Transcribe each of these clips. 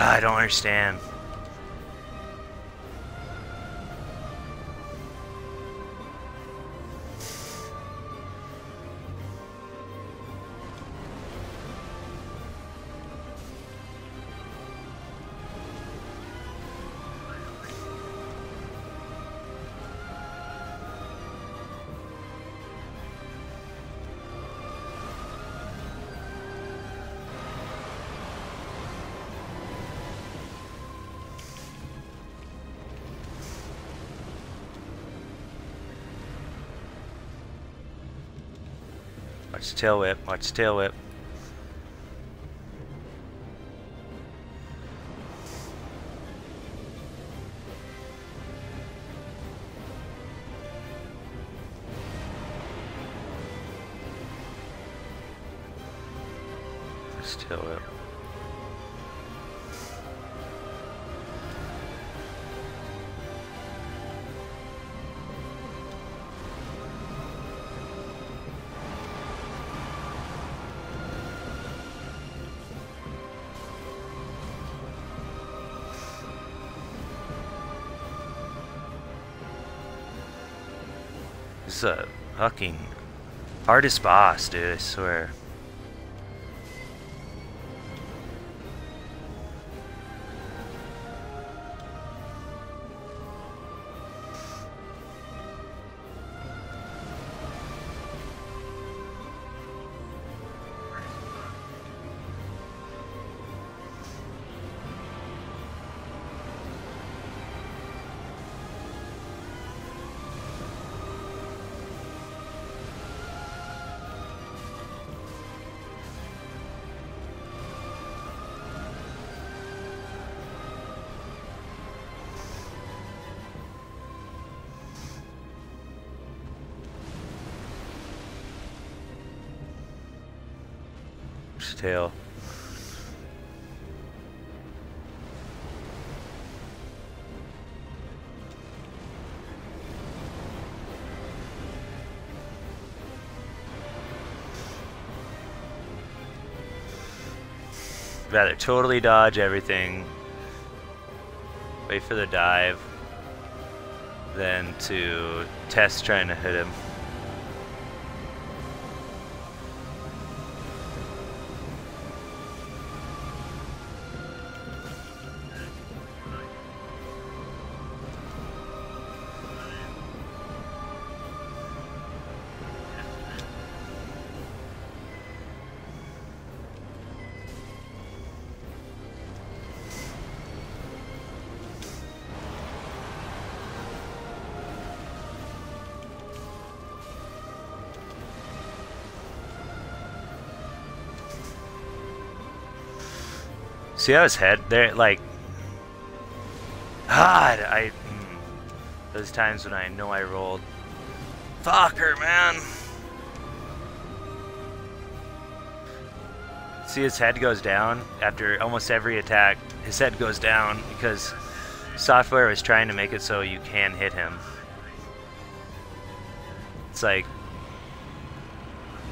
I don't understand. Watch the tail whip, watch the tail whip. Watch the tail whip. This is a fucking hardest boss, dude, I swear. Tail. Rather totally dodge everything, wait for the dive, than to test trying to hit him. See how his head there, like, God, those times when I know I rolled. Fucker, man. See, his head goes down after almost every attack. His head goes down because software was trying to make it so you can hit him. It's like,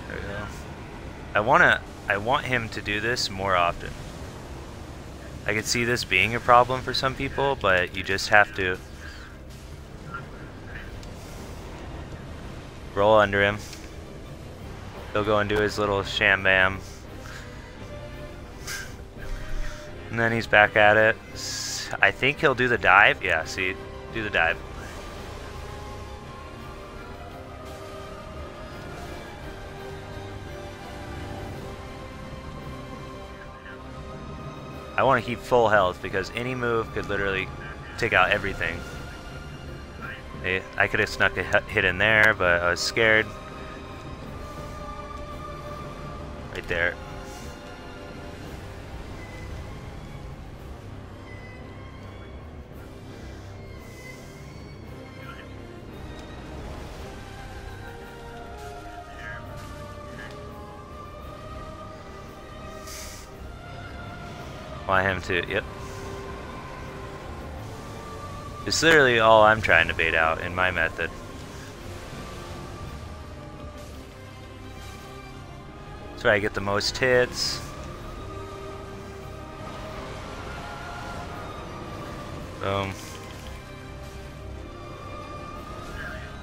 there we go. I want him to do this more often. I could see this being a problem for some people, but you just have to roll under him. He'll go and do his little sham-bam. And then he's back at it. I think he'll do the dive. Yeah, see, do the dive. I want to keep full health because any move could literally take out everything. I could have snuck a hit in there, but I was scared. Right there. Want him to, yep. It's literally all I'm trying to bait out in my method. That's where I get the most hits.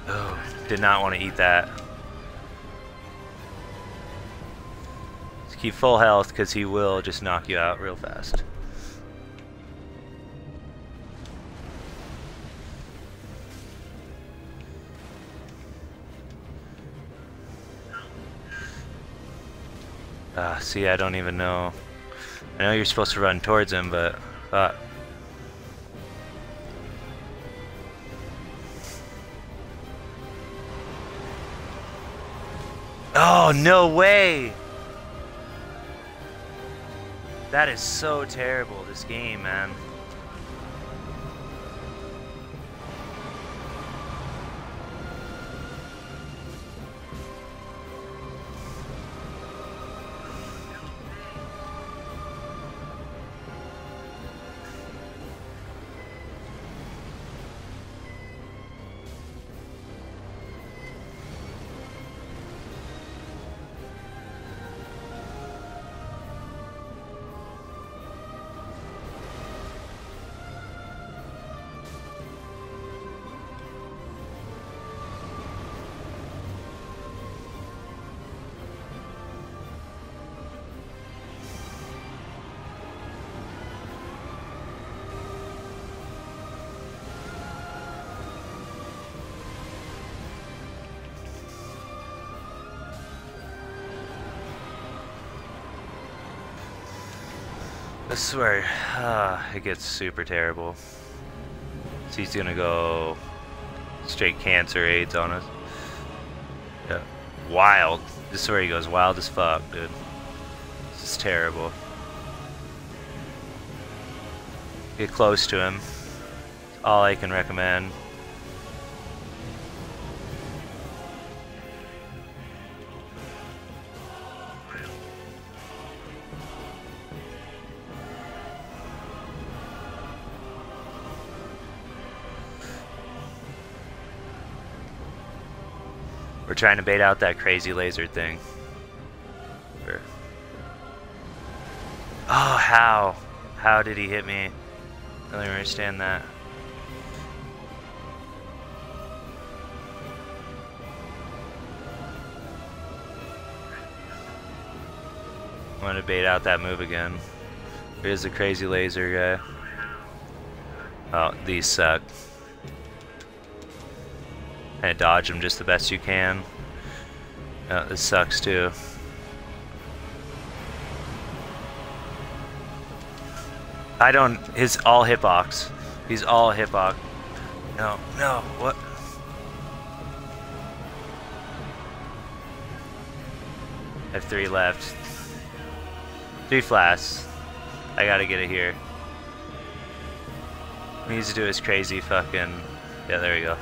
Oh, did not want to eat that. Just keep full health, because he will just knock you out real fast. See, I don't even know. I know you're supposed to run towards him, but fuck. Oh, no way! That is so terrible, this game, man. I swear, it gets super terrible. So he's gonna go straight cancer AIDS on us. Yeah. Wild. This is where he goes wild as fuck, dude. This is terrible. Get close to him. That's all I can recommend. We're trying to bait out that crazy laser thing. Sure. Oh, how? How did he hit me? I don't even understand that. I'm gonna bait out that move again. Here's the crazy laser guy. Oh, these suck. Kind of dodge them just the best you can. Oh, this sucks too. I don't. His all hitbox. He's all hitbox. No, no. What? I have 3 left. 3 flasks. I gotta get it here. What he needs to do is crazy fucking. Yeah, there we go.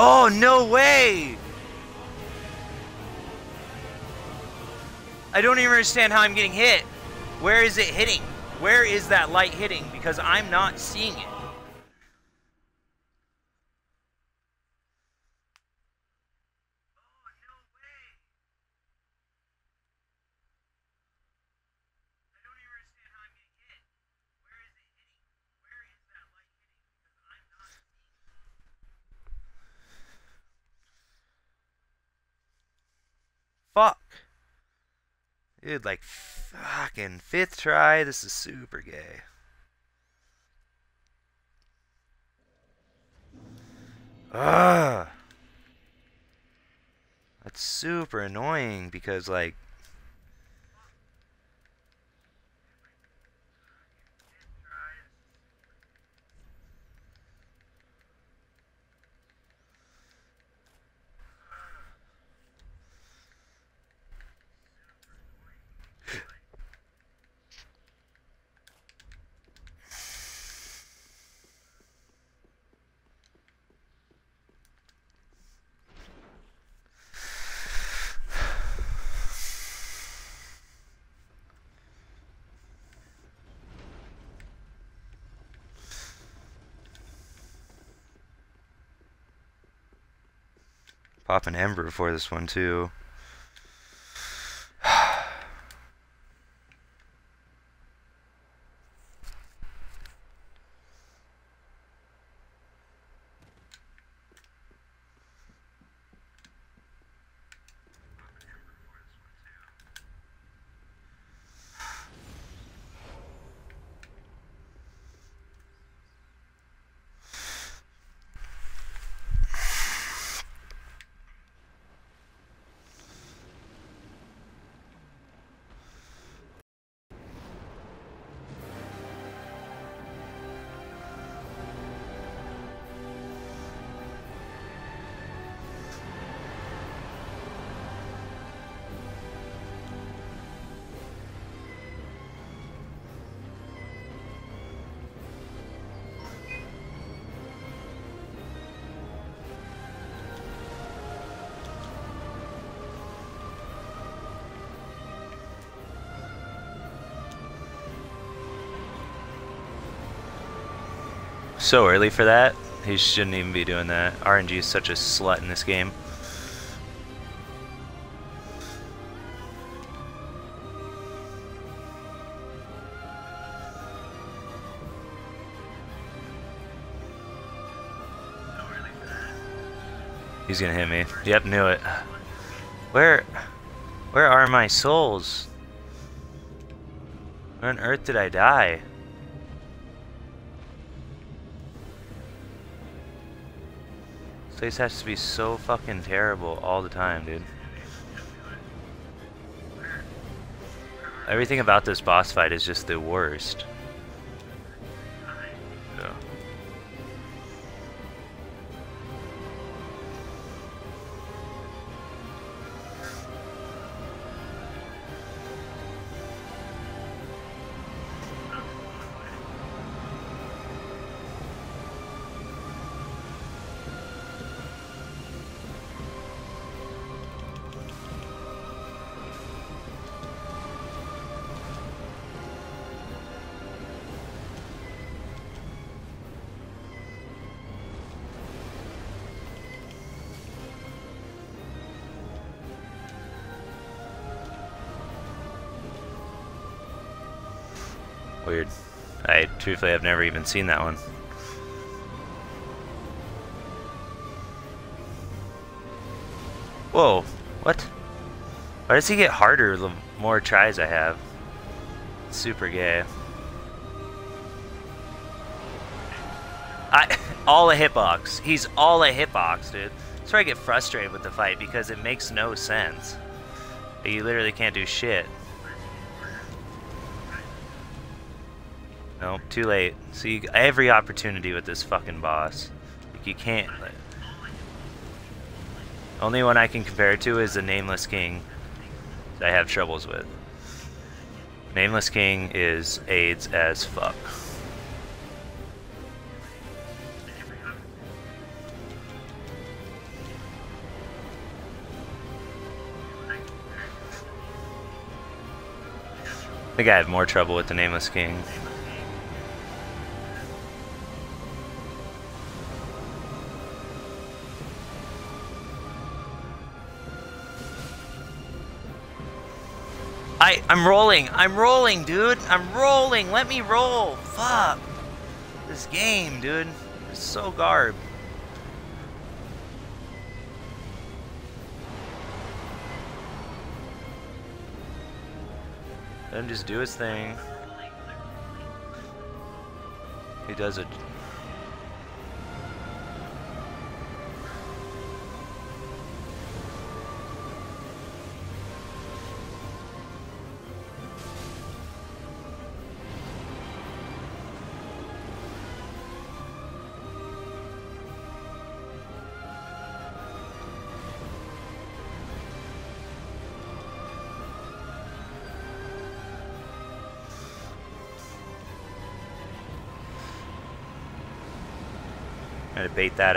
Oh, no way! I don't even understand how I'm getting hit. Where is it hitting? Where is that light hitting? Because I'm not seeing it. Fuck. Dude, like fucking 5th try, this is super gay. Ugh. That's super annoying because like pop an ember before this one too. so early for that. He shouldn't even be doing that. RNG is such a slut in this game. He's gonna hit me. Yep, knew it. Where are my souls? Where on earth did I die? This place has to be so fucking terrible all the time, dude. Everything about this boss fight is just the worst. Weird. I truthfully have never even seen that one. Whoa, what? Why does he get harder the more tries I have? It's super gay. All a hitbox. He's all a hitbox, dude. That's where I get frustrated with the fight because it makes no sense. You literally can't do shit. Nope, too late. See, every opportunity with this fucking boss. Like, you can't. Like, only one I can compare it to is the Nameless King that I have troubles with. Nameless King is AIDS as fuck. I think I had more trouble with the Nameless King. I'm rolling, dude. I'm rolling. Let me roll. Fuck. This game, dude. It's so garb. Let him just do his thing. He does it. Bait that out.